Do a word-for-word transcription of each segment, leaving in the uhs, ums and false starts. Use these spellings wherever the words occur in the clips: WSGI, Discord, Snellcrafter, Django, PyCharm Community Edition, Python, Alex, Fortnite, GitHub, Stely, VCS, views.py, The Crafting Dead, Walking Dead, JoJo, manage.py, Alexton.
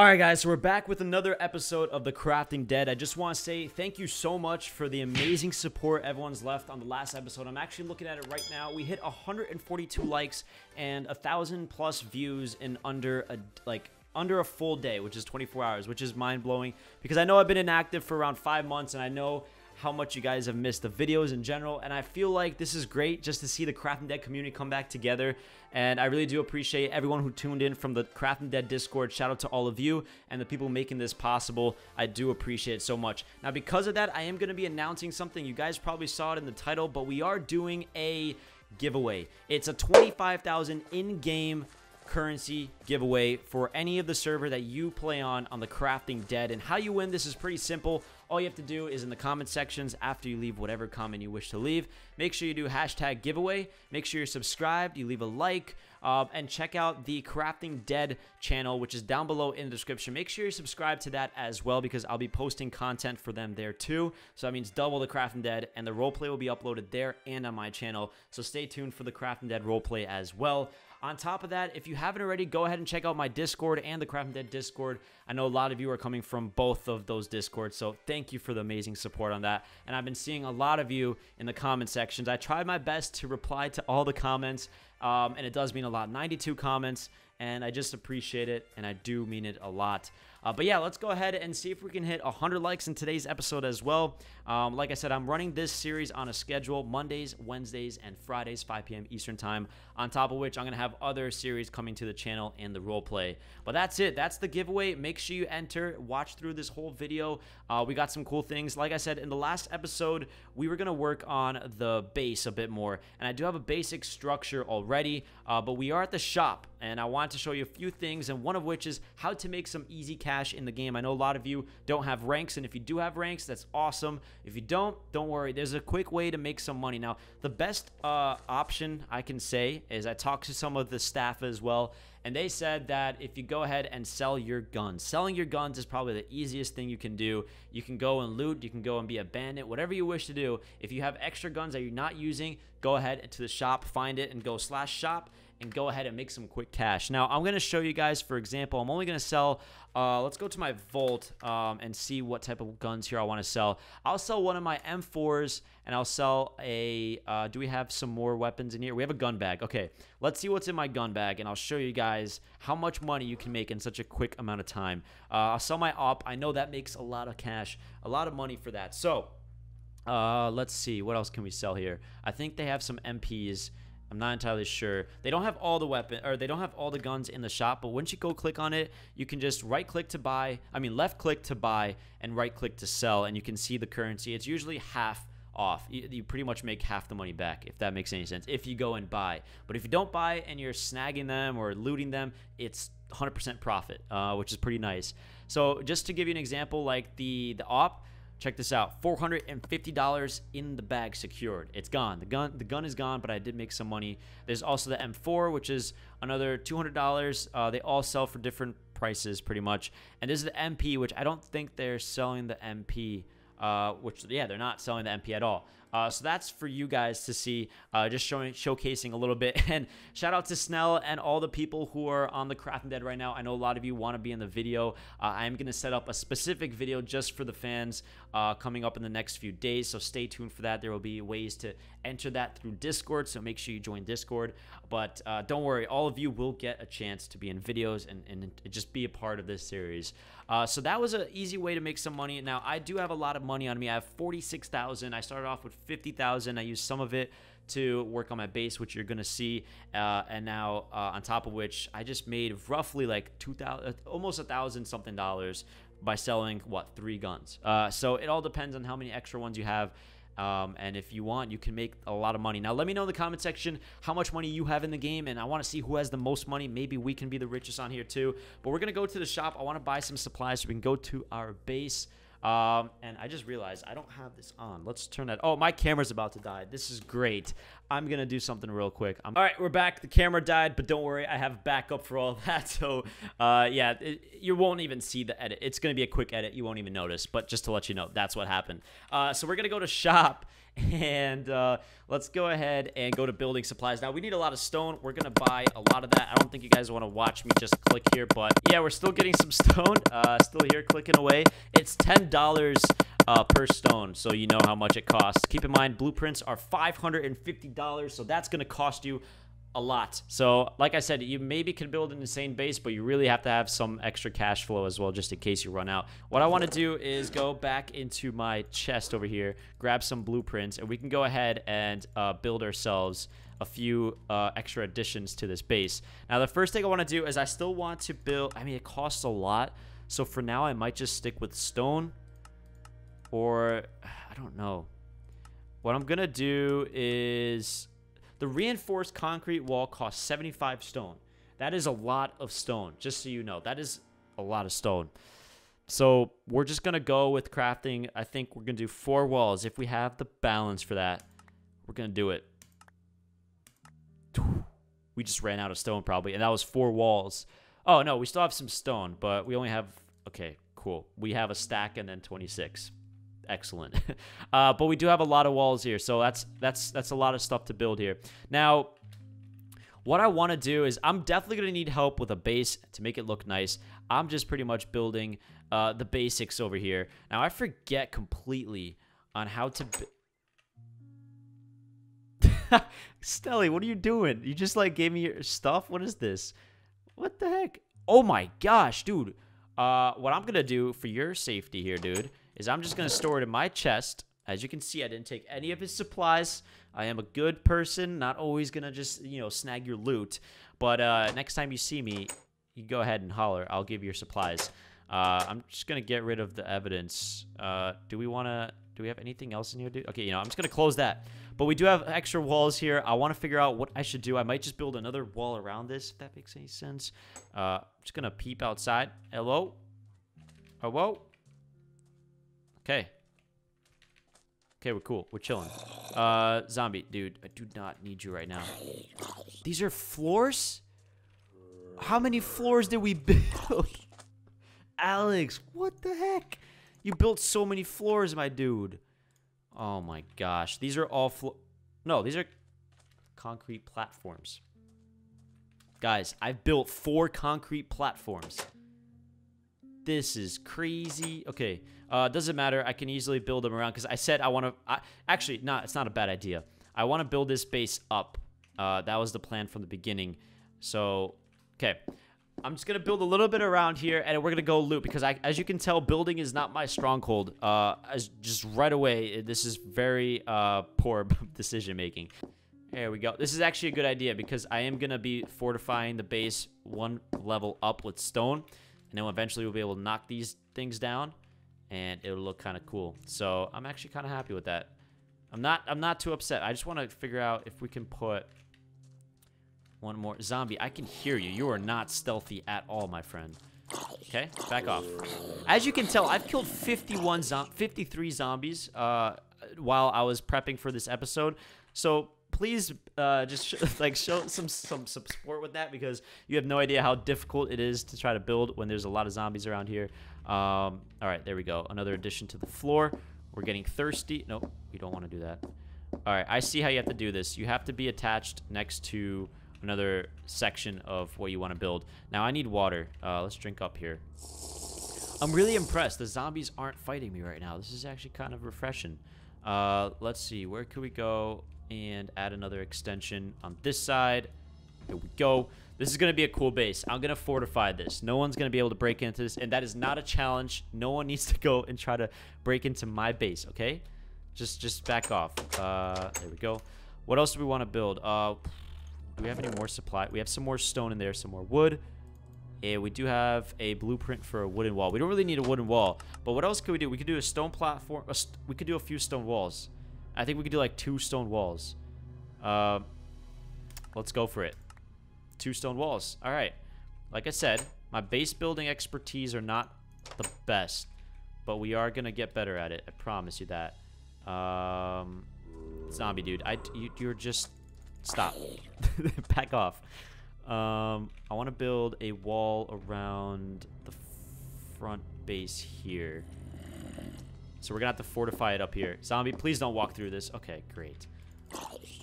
Alright guys, so we're back with another episode of The Crafting Dead. I just want to say thank you so much for the amazing support everyone's left on the last episode. I'm actually looking at it right now. We hit one hundred forty-two likes and one thousand plus views in under a, like, under a full day, which is twenty-four hours, which is mind-blowing. Because I know I've been inactive for around five months, and I know how much you guys have missed the videos in general, and I feel like this is great just to see the Crafting Dead community come back together. And I really do appreciate everyone who tuned in from the Crafting Dead Discord. Shout out to all of you and the people making this possible. I do appreciate it so much. Now, because of that, I am going to be announcing something. You guys probably saw it in the title, but we are doing a giveaway. It's a twenty-five thousand in-game currency giveaway for any of the server that you play on on the Crafting Dead. And how you win this is pretty simple. All you have to do is in the comment sections, after you leave whatever comment you wish to leave, make sure you do hashtag giveaway, make sure you're subscribed, you leave a like, uh, and check out the Crafting Dead channel, which is down below in the description. Make sure you subscribe to that as well, because I'll be posting content for them there too. So that means double the Crafting Dead, and the roleplay will be uploaded there and on my channel. So stay tuned for the Crafting Dead roleplay as well. On top of that, if you haven't already, go ahead and check out my Discord and the Crafting Dead Discord. I know a lot of you are coming from both of those Discords, so thank you for the amazing support on that. And I've been seeing a lot of you in the comment sections. I tried my best to reply to all the comments, um, and it does mean a lot. ninety-two comments, and I just appreciate it, and I do mean it a lot. Uh, but yeah, let's go ahead and see if we can hit one hundred likes in today's episode as well. Um, like I said, I'm running this series on a schedule, Mondays, Wednesdays, and Fridays, five p m Eastern time, on top of which I'm going to have other series coming to the channel and the role play. But that's it. That's the giveaway. Make sure you enter, watch through this whole video. Uh, we got some cool things. Like I said, in the last episode, we were going to work on the base a bit more, and I do have a basic structure already, uh, but we are at the shop, and I want to show you a few things, and one of which is how to make some easy cash Cash in the game. I know a lot of you don't have ranks, and if you do have ranks, that's awesome. If you don't, don't worry. There's a quick way to make some money. Now, the best uh, option I can say is I talked to some of the staff as well, and they said that if you go ahead and sell your guns, selling your guns is probably the easiest thing you can do. You can go and loot, you can go and be a bandit, whatever you wish to do. If you have extra guns that you're not using, go ahead to the shop, find it, and go slash shop, and go ahead and make some quick cash. Now, I'm going to show you guys, for example, I'm only going to sell, uh, let's go to my vault um, and see what type of guns here I want to sell. I'll sell one of my M fours, and I'll sell a, uh, do we have some more weapons in here? We have a gun bag. Okay, let's see what's in my gun bag, and I'll show you guys how much money you can make in such a quick amount of time. Uh, I'll sell my op. I know that makes a lot of cash, a lot of money for that. So, uh, let's see, what else can we sell here? I think they have some M Ps. I'm not entirely sure. They don't have all the weapon, or they don't have all the guns in the shop, but once you go click on it, you can just right click to buy, I mean left click to buy and right click to sell, and you can see the currency. It's usually half off. You, you pretty much make half the money back, if that makes any sense, if you go and buy. But if you don't buy and you're snagging them or looting them, it's one hundred percent profit, uh, which is pretty nice. So just to give you an example, like the, the op, check this out, four hundred fifty dollars in the bag secured. It's gone. The gun the gun is gone, but I did make some money. There's also the M four, which is another two hundred dollars. Uh, they all sell for different prices pretty much. And this is the M P, which I don't think they're selling the M P, uh, which, yeah, they're not selling the M P at all. Uh, so that's for you guys to see, uh, just showing, showcasing a little bit. And shout out to Snell and all the people who are on the Crafting Dead right now. I know a lot of you want to be in the video. Uh, I'm going to set up a specific video just for the fans uh, coming up in the next few days. So stay tuned for that. There will be ways to enter that through Discord. So make sure you join Discord. But uh, don't worry, all of you will get a chance to be in videos and, and just be a part of this series. Uh, so that was an easy way to make some money. Now, I do have a lot of money on me. I have forty-six thousand. I started off with fifty thousand. I used some of it to work on my base, which you're gonna see, uh, and now uh, on top of which I just made roughly like two thousand, almost a thousand something dollars by selling what, three guns. Uh, so it all depends on how many extra ones you have. Um, and if you want, you can make a lot of money. Now, let me know in the comment section how much money you have in the game, and I want to see who has the most money. Maybe we can be the richest on here too. But we're gonna go to the shop. I want to buy some supplies so we can go to our base. Um, and I just realized I don't have this on. Let's turn that. Oh, my camera's about to die. This is great. I'm going to do something real quick. I'm all right, we're back. The camera died, but don't worry. I have backup for all that. So, uh, yeah, it, you won't even see the edit. It's going to be a quick edit. You won't even notice, but just to let you know, that's what happened. Uh, so we're going to go to shop And uh, let's go ahead and go to building supplies. Now, we need a lot of stone. We're going to buy a lot of that. I don't think you guys want to watch me just click here, but yeah, we're still getting some stone. Uh, still here clicking away. It's ten dollars uh, per stone, so you know how much it costs. Keep in mind, blueprints are five hundred fifty dollars, so that's going to cost you a lot. So like I said, you maybe could build an insane base, but you really have to have some extra cash flow as well, just in case you run out. What I want to do is go back into my chest over here, grab some blueprints, and we can go ahead and uh, build ourselves a few uh, extra additions to this base. Now, the first thing I want to do is I still want to build, I mean, it costs a lot, so for now I might just stick with stone, or I don't know. What I'm gonna do is the reinforced concrete wall costs seventy-five stone. That is a lot of stone, just so you know. That is a lot of stone. So we're just going to go with crafting. I think we're going to do four walls. If we have the balance for that, we're going to do it. We just ran out of stone probably, and that was four walls. Oh, no, we still have some stone, but we only have... Okay, cool. We have a stack and then twenty-six. Excellent. Uh, but we do have a lot of walls here, so that's that's that's a lot of stuff to build here. Now, what I want to do is I'm definitely going to need help with a base to make it look nice. I'm just pretty much building uh, the basics over here. Now, I forget completely on how to... Stely, what are you doing? You just, like, gave me your stuff? What is this? What the heck? Oh, my gosh, dude. Uh, what I'm going to do for your safety here, dude, is I'm just going to store it in my chest. As you can see, I didn't take any of his supplies. I am a good person, not always going to just, you know, snag your loot. But uh, next time you see me, you go ahead and holler. I'll give you your supplies. Uh, I'm just going to get rid of the evidence. Uh, do we want to... Do we have anything else in here, dude? Okay, you know, I'm just going to close that. But we do have extra walls here. I want to figure out what I should do. I might just build another wall around this, if that makes any sense. Uh, I'm just going to peep outside. Hello? Hello? Okay. Okay, we're cool. We're chilling. Uh, zombie, dude, I do not need you right now. These are floors? How many floors did we build? Alex, what the heck? You built so many floors, my dude. Oh, my gosh. These are all flo- No, these are concrete platforms. Guys, I've built four concrete platforms. This is crazy. Okay, uh, doesn't matter. I can easily build them around because I said I want to... Actually, no, nah, it's not a bad idea. I want to build this base up. Uh, that was the plan from the beginning. So, okay. I'm just going to build a little bit around here, and we're going to go loot, because I, as you can tell, building is not my stronghold. Uh, as just right away, this is very uh, poor decision-making. There we go. This is actually a good idea, because I am going to be fortifying the base one level up with stone, and then eventually we'll be able to knock these things down, and it'll look kind of cool. So I'm actually kind of happy with that. I'm not, I'm not too upset. I just want to figure out if we can put... One more. Zombie, I can hear you. You are not stealthy at all, my friend. Okay, back off. As you can tell, I've killed fifty-one zo fifty-three zombies uh, while I was prepping for this episode. So please uh, just sh like show some, some some support with that, because you have no idea how difficult it is to try to build when there's a lot of zombies around here. Um, all right, there we go. Another addition to the floor. We're getting thirsty. No, we don't want to do that. All right, I see how you have to do this. You have to be attached next to... another section of what you want to build. Now, I need water. Uh, let's drink up here. I'm really impressed. The zombies aren't fighting me right now. This is actually kind of refreshing. Uh, let's see. Where could we go and add another extension on this side? There we go. This is going to be a cool base. I'm going to fortify this. No one's going to be able to break into this, and that is not a challenge. No one needs to go and try to break into my base, okay? Just just back off. Uh, there we go. What else do we want to build? Uh... Do we have any more supply? We have some more stone in there, some more wood. Yeah, we do have a blueprint for a wooden wall. We don't really need a wooden wall, but what else could we do? We could do a stone platform. A st we could do a few stone walls. I think we could do like two stone walls. Uh, let's go for it. Two stone walls. All right. Like I said, my base building expertise are not the best, but we are going to get better at it. I promise you that. Um, zombie dude, I, you, you're just... Stop. Back off. Um, I want to build a wall around the front base here. So we're gonna have to fortify it up here. Zombie, please don't walk through this. Okay, great.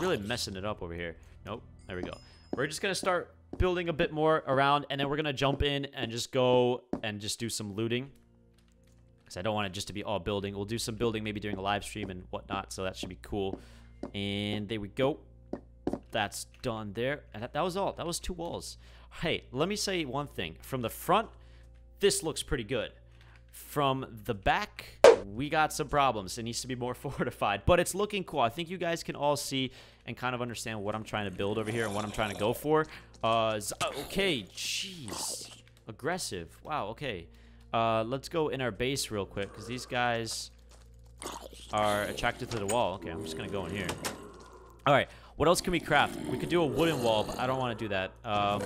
Really messing it up over here. Nope. There we go. We're just gonna start building a bit more around, and then we're gonna jump in and just go and just do some looting. Because I don't want it just to be all building. We'll do some building maybe during a live stream and whatnot, so that should be cool. And there we go. That's done there. And that, that was all. That was two walls. Hey, let me say one thing. From the front, this looks pretty good. From the back, we got some problems. It needs to be more fortified, but it's looking cool. I think you guys can all see and kind of understand what I'm trying to build over here and what I'm trying to go for. Uh, okay, jeez. Aggressive. Wow, okay. Uh, let's go in our base real quick because these guys are attracted to the wall. Okay, I'm just going to go in here. All right, what else can we craft? We could do a wooden wall, but I don't want to do that. Um,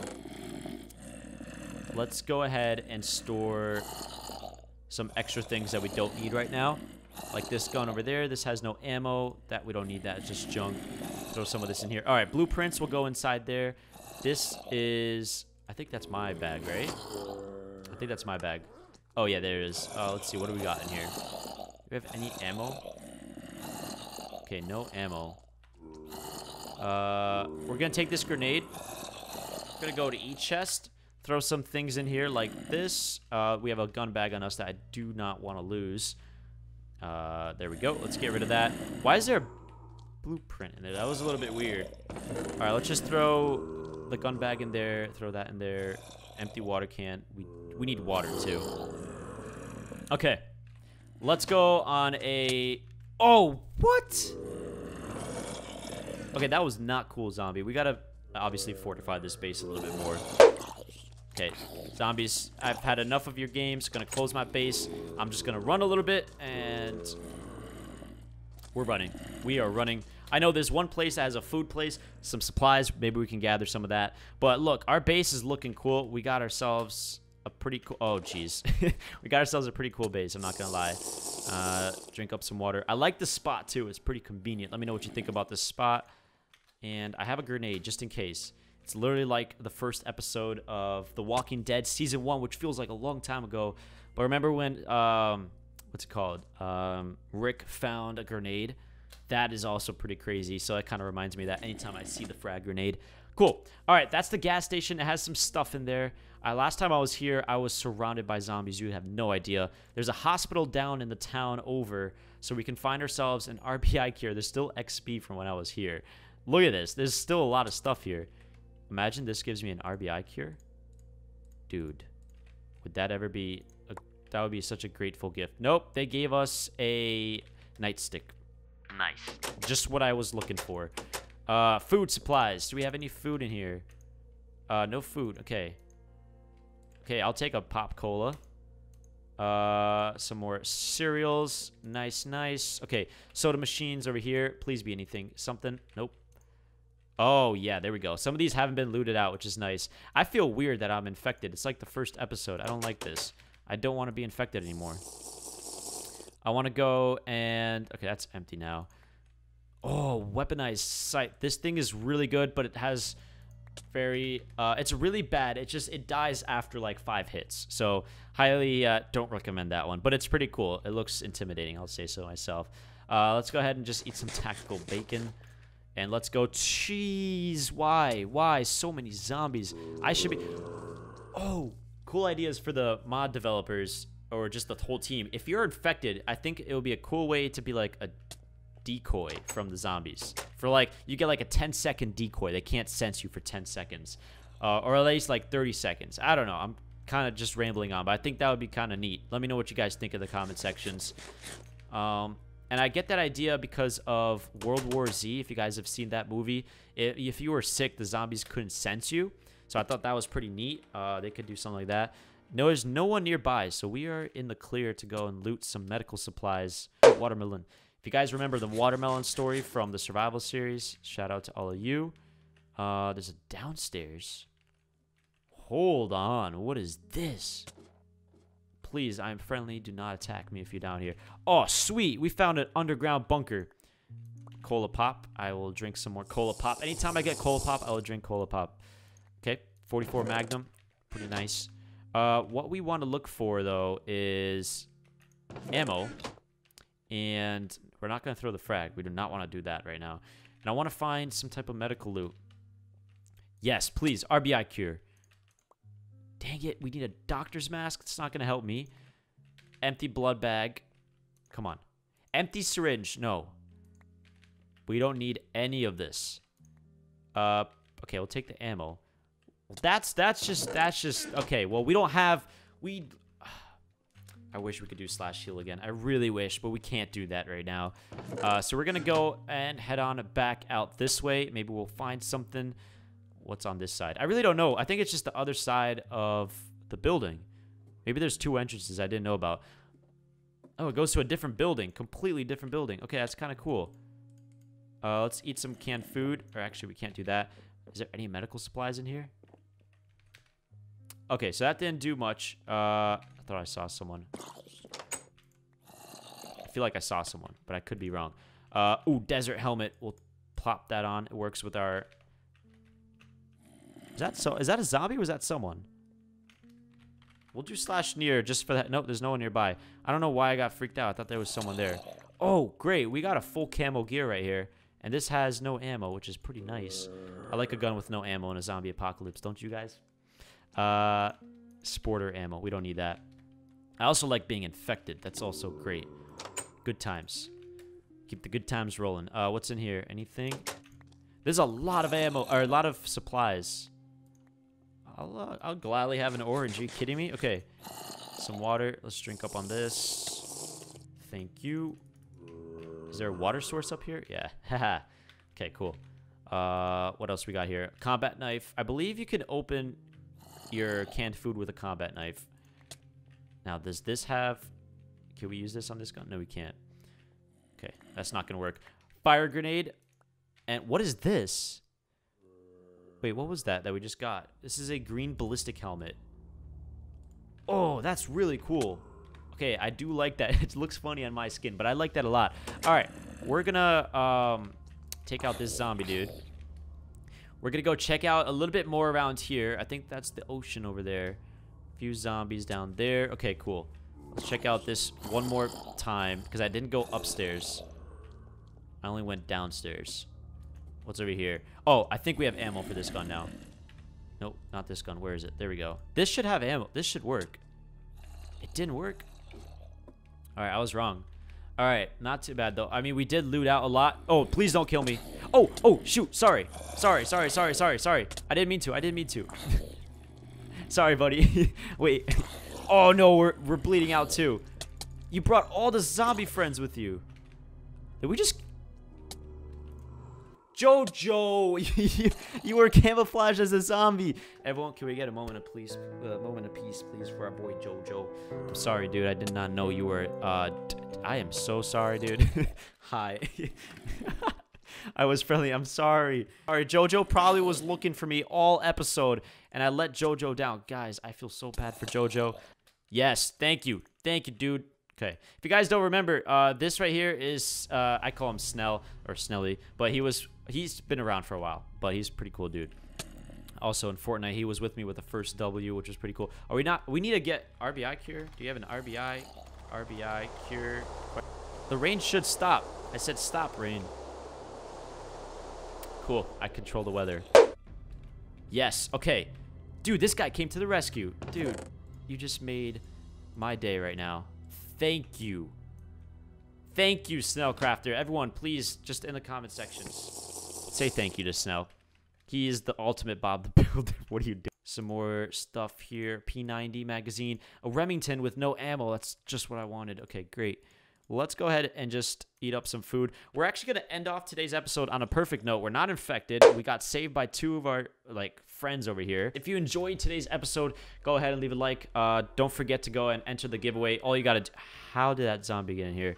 let's go ahead and store some extra things that we don't need right now. Like this gun over there. This has no ammo. That we don't need that. It's just junk. Throw some of this in here. All right, blueprints will go inside there. This is... I think that's my bag, right? I think that's my bag. Oh, yeah, there it is. Uh, let's see. What do we got in here? Do we have any ammo? Okay, no ammo. Uh, we're going to take this grenade. We're going to go to each chest. Throw some things in here like this. Uh, we have a gun bag on us that I do not want to lose. Uh, there we go. Let's get rid of that. Why is there a blueprint in there? That was a little bit weird. All right, let's just throw the gun bag in there. Throw that in there. Empty water can. We, we need water, too. Okay. Let's go on a... Oh, what? Okay, that was not cool, zombie. We got to obviously fortify this base a little bit more. Okay, zombies, I've had enough of your games. Gonna close my base. I'm just gonna run a little bit, and we're running. We are running. I know there's one place that has a food place, some supplies. Maybe we can gather some of that. But look, our base is looking cool. We got ourselves a pretty cool... Oh, jeez. We got ourselves a pretty cool base, I'm not gonna lie. Uh, drink up some water. I like the spot, too. It's pretty convenient. Let me know what you think about this spot. And I have a grenade, just in case. It's literally like the first episode of The Walking Dead Season one, which feels like a long time ago. But remember when, um, what's it called? Um, Rick found a grenade. That is also pretty crazy. So that kind of reminds me of that anytime I see the frag grenade. Cool. All right, that's the gas station. It has some stuff in there. Uh, last time I was here, I was surrounded by zombies. You have no idea. There's a hospital down in the town over, so we can find ourselves an R B I cure. There's still X P from when I was here. Look at this. There's still a lot of stuff here. Imagine this gives me an R B I cure. Dude, would that ever be... A, that would be such a grateful gift. Nope, they gave us a nightstick. Nice. Just what I was looking for. Uh, food supplies. Do we have any food in here? Uh, no food. Okay. Okay, I'll take a pop cola. Uh, some more cereals. Nice, nice. Okay, soda machines over here. Please be anything. Something. Nope. Oh, yeah, there we go. Some of these haven't been looted out, which is nice. I feel weird that I'm infected. It's like the first episode. I don't like this. I don't want to be infected anymore. I want to go and... Okay, that's empty now. Oh, weaponized sight. This thing is really good, but it has very... Uh, it's really bad. It just... It dies after, like, five hits. So, highly uh, don't recommend that one. But it's pretty cool. It looks intimidating. I'll say so myself. Uh, let's go ahead and just eat some tactical bacon. And let's go. Jeez, why? Why? So many zombies. I should be... Oh, cool ideas for the mod developers or just the whole team. If you're infected, I think it would be a cool way to be like a decoy from the zombies. For like, you get like a ten second decoy. They can't sense you for ten seconds. Uh, or at least like thirty seconds. I don't know. I'm kind of just rambling on, but I think that would be kind of neat. Let me know what you guys think in the comment sections. Um... And I get that idea because of World War Z, if you guys have seen that movie. If you were sick, the zombies couldn't sense you. So I thought that was pretty neat. Uh, they could do something like that. No, there's no one nearby, so we are in the clear to go and loot some medical supplies. Watermelon. If you guys remember the watermelon story from the survival series, shout out to all of you. Uh, there's a downstairs. Hold on. What is this? Please, I am friendly. Do not attack me if you're down here. Oh, sweet. We found an underground bunker. Cola Pop. I will drink some more Cola Pop. Anytime I get Cola Pop, I will drink Cola Pop. Okay. forty-four Magnum. Pretty nice. Uh, what we want to look for, though, is ammo. And we're not going to throw the frag. We do not want to do that right now. And I want to find some type of medical loot. Yes, please. R B I cure. Dang it. We need a doctor's mask. It's not going to help me. Empty blood bag. Come on. Empty syringe. No. We don't need any of this. Uh, okay, we'll take the ammo. That's, that's just, that's just, okay, well, we don't have, we, uh, I wish we could do slash heal again. I really wish, but we can't do that right now. Uh, so we're going to go and head on back out this way. Maybe we'll find something. What's on this side? I really don't know. I think it's just the other side of the building. Maybe there's two entrances I didn't know about. Oh, it goes to a different building, completely different building. Okay, that's kind of cool. Uh, let's eat some canned food. Or actually, we can't do that. Is there any medical supplies in here? Okay, so that didn't do much. Uh, I thought I saw someone. I feel like I saw someone, but I could be wrong. Uh, ooh, desert helmet. We'll plop that on. It works with our... Is that so? Is that a zombie or is that someone? We'll do slash near just for that. Nope, there's no one nearby. I don't know why I got freaked out. I thought there was someone there. Oh, great. We got a full camo gear right here. And this has no ammo, which is pretty nice. I like a gun with no ammo in a zombie apocalypse, don't you guys? Uh, sporter ammo. We don't need that. I also like being infected. That's also great. Good times. Keep the good times rolling. Uh, what's in here? Anything? There's a lot of ammo, or a lot of supplies. I'll, uh, I'll gladly have an orange. Are you kidding me? Okay. Some water. Let's drink up on this. Thank you. Is there a water source up here? Yeah. Haha. Okay, cool. Uh, what else we got here? Combat knife. I believe you can open your canned food with a combat knife. Now, does this have... Can we use this on this gun? No, we can't. Okay, that's not going to work. Fire grenade. And what is this? Wait, what was that that we just got? This is a green ballistic helmet. Oh, that's really cool. Okay, I do like that. It looks funny on my skin, but I like that a lot. All right, we're going to um, take out this zombie dude. We're going to go check out a little bit more around here. I think that's the ocean over there. A few zombies down there. Okay, cool. Let's check out this one more time because I didn't go upstairs. I only went downstairs. What's over here? Oh, I think we have ammo for this gun now. Nope, not this gun. Where is it? There we go. This should have ammo. This should work. It didn't work. All right, I was wrong. All right, not too bad, though. I mean, we did loot out a lot. Oh, please don't kill me. Oh, oh, shoot. Sorry. Sorry, sorry, sorry, sorry, sorry. I didn't mean to. I didn't mean to. Sorry, buddy. Wait. Oh, no, we're, we're bleeding out, too. You brought all the zombie friends with you. Did we just... JoJo, you, you were camouflaged as a zombie. Everyone, can we get a moment of please, uh, moment of peace, please, for our boy JoJo? I'm sorry, dude. I did not know you were. Uh, I am so sorry, dude. Hi. I was friendly. I'm sorry. All right, JoJo probably was looking for me all episode, and I let JoJo down, guys. I feel so bad for JoJo. Yes, thank you, thank you, dude. Okay, if you guys don't remember, uh, this right here is, uh, I call him Snell, or Snelly, but he was, he's been around for a while, but he's a pretty cool dude. Also, in Fortnite, he was with me with the first W, which was pretty cool. Are we not, we need to get R B I cure? Do you have an R B I, R B I cure? The rain should stop. I said stop rain. Cool, I control the weather. Yes, okay. Dude, this guy came to the rescue. Dude, you just made my day right now. Thank you. Thank you, Snellcrafter. Everyone, please, just in the comment section, say thank you to Snell. He is the ultimate Bob the Builder. What are you doing? Some more stuff here. P ninety magazine. A Remington with no ammo. That's just what I wanted. Okay, great. Well, let's go ahead and just eat up some food. We're actually going to end off today's episode on a perfect note. We're not infected. We got saved by two of our, like, friends over here. If you enjoyed today's episode, go ahead and leave a like. Uh, don't forget to go and enter the giveaway. All you got to do... How did that zombie get in here?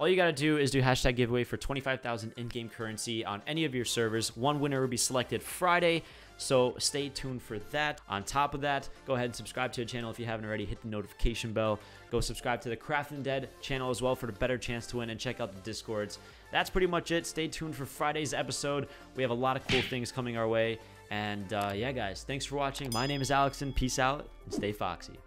All you got to do is do hashtag giveaway for twenty-five thousand in-game currency on any of your servers. One winner will be selected Friday. So stay tuned for that. On top of that, go ahead and subscribe to the channel if you haven't already. Hit the notification bell. Go subscribe to the Crafting Dead channel as well for the better chance to win, and check out the Discords. That's pretty much it. Stay tuned for Friday's episode. We have a lot of cool things coming our way. And uh, yeah, guys, thanks for watching. My name is Alexton. Peace out and stay foxy.